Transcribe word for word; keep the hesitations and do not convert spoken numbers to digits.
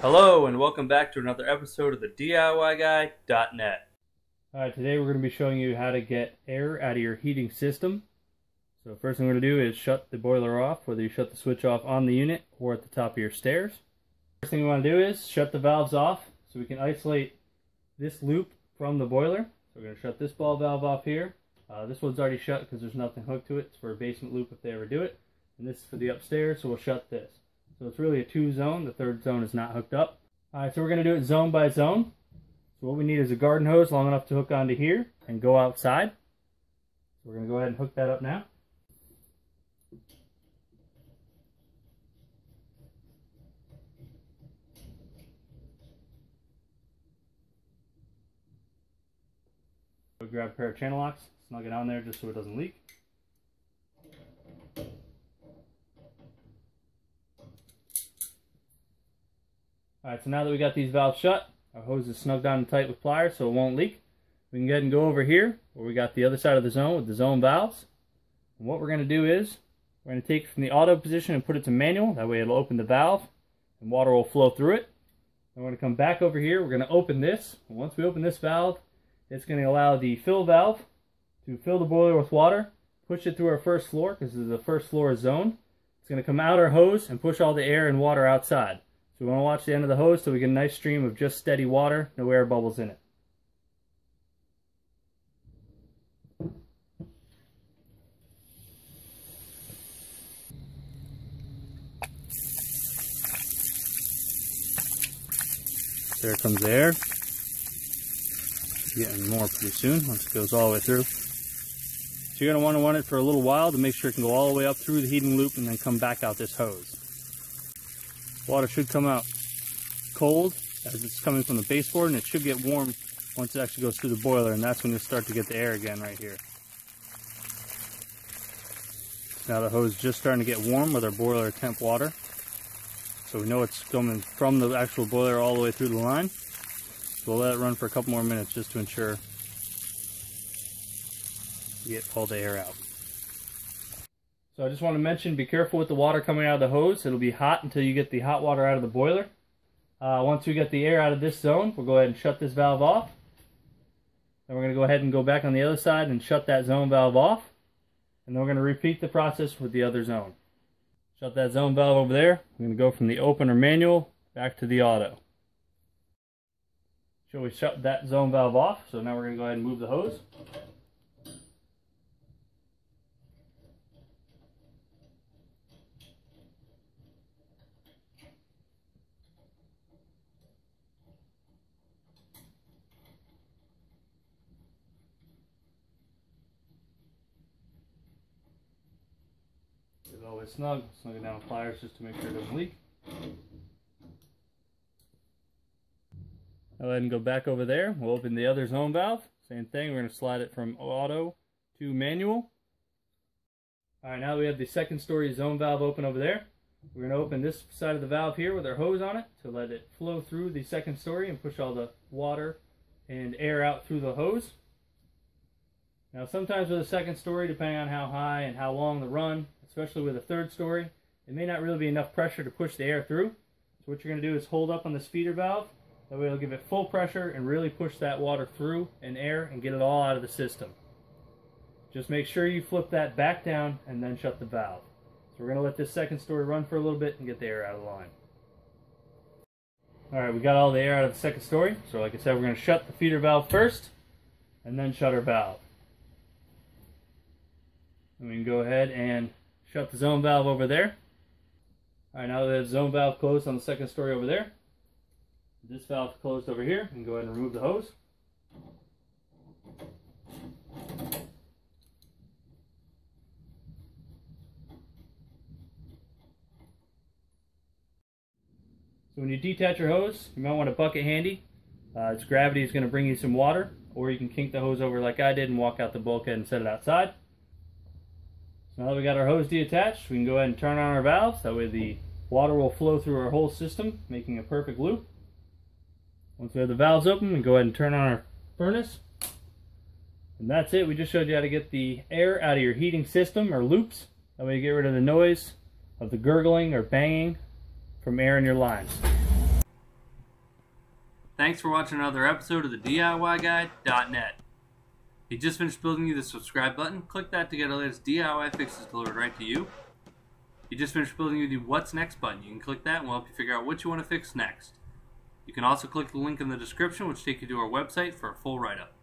Hello and welcome back to another episode of the D I Y Guy dot net. Alright, today we're going to be showing you how to get air out of your heating system. So first thing we're going to do is shut the boiler off, whether you shut the switch off on the unit or at the top of your stairs. First thing we want to do is shut the valves off so we can isolate this loop from the boiler. So we're going to shut this ball valve off here. Uh, this one's already shut because there's nothing hooked to it. It's for a basement loop if they ever do it. And this is for the upstairs, so we'll shut this. So it's really a two zone. The third zone is not hooked up. Alright, so we're going to do it zone by zone. So what we need is a garden hose long enough to hook onto here and go outside. So we're going to go ahead and hook that up now. We'll grab a pair of channel locks, snug it on there just so it doesn't leak. Alright, so now that we got these valves shut, our hose is snugged on tight with pliers so it won't leak. We can go ahead and go over here where we got the other side of the zone with the zone valves. And what we're going to do is, we're going to take it from the auto position and put it to manual. That way it'll open the valve and water will flow through it. And we're going to come back over here, we're going to open this. And once we open this valve, it's going to allow the fill valve to fill the boiler with water, push it through our first floor because this is the first floor zone. It's going to come out our hose and push all the air and water outside. So we want to watch the end of the hose so we get a nice stream of just steady water, no air bubbles in it. There comes the air. Getting more pretty soon once it goes all the way through. So you're going to want to run it for a little while to make sure it can go all the way up through the heating loop and then come back out this hose. Water should come out cold as it's coming from the baseboard, and it should get warm once it actually goes through the boiler, and that's when you'll start to get the air again right here. Now the hose is just starting to get warm with our boiler temp water. So we know it's coming from the actual boiler all the way through the line. So we'll let it run for a couple more minutes just to ensure you get all the air out. So I just want to mention, be careful with the water coming out of the hose. It'll be hot until you get the hot water out of the boiler. Uh, once we get the air out of this zone, we'll go ahead and shut this valve off. Then we're going to go ahead and go back on the other side and shut that zone valve off. And then we're going to repeat the process with the other zone. Shut that zone valve over there. We're going to go from the open or manual back to the auto. So we shut that zone valve off. So now we're going to go ahead and move the hose. Always snug, snug it down with pliers just to make sure it doesn't leak. Go ahead and go back over there. We'll open the other zone valve. Same thing, we're going to slide it from auto to manual. Alright, now that we have the second story zone valve open over there, we're going to open this side of the valve here with our hose on it to let it flow through the second story and push all the water and air out through the hose. Now sometimes with a second story, depending on how high and how long the run, especially with a third story, it may not really be enough pressure to push the air through. So what you're going to do is hold up on this feeder valve. That way it'll give it full pressure and really push that water through and air and get it all out of the system. Just make sure you flip that back down and then shut the valve. So we're going to let this second story run for a little bit and get the air out of the line. Alright, we got all the air out of the second story. So like I said, we're going to shut the feeder valve first and then shut our valve. And we can go ahead and shut the zone valve over there. Alright, now that the zone valve closed on the second story over there, this valve closed over here, and go ahead and remove the hose. So when you detach your hose, you might want a bucket handy. Uh, its gravity is going to bring you some water, or you can kink the hose over like I did and walk out the bulkhead and set it outside. Now that we got our hose detached, we can go ahead and turn on our valves. That way the water will flow through our whole system, making a perfect loop. Once we have the valves open, we can go ahead and turn on our furnace. And that's it. We just showed you how to get the air out of your heating system or loops. That way you get rid of the noise of the gurgling or banging from air in your lines. Thanks for watching another episode of the D I Y guy dot net. If you just finished building you the subscribe button, click that to get our latest D I Y fixes delivered right to you. If you just finished building you the What's Next button, you can click that and we'll help you figure out what you want to fix next. You can also click the link in the description, which takes you to our website for a full write-up.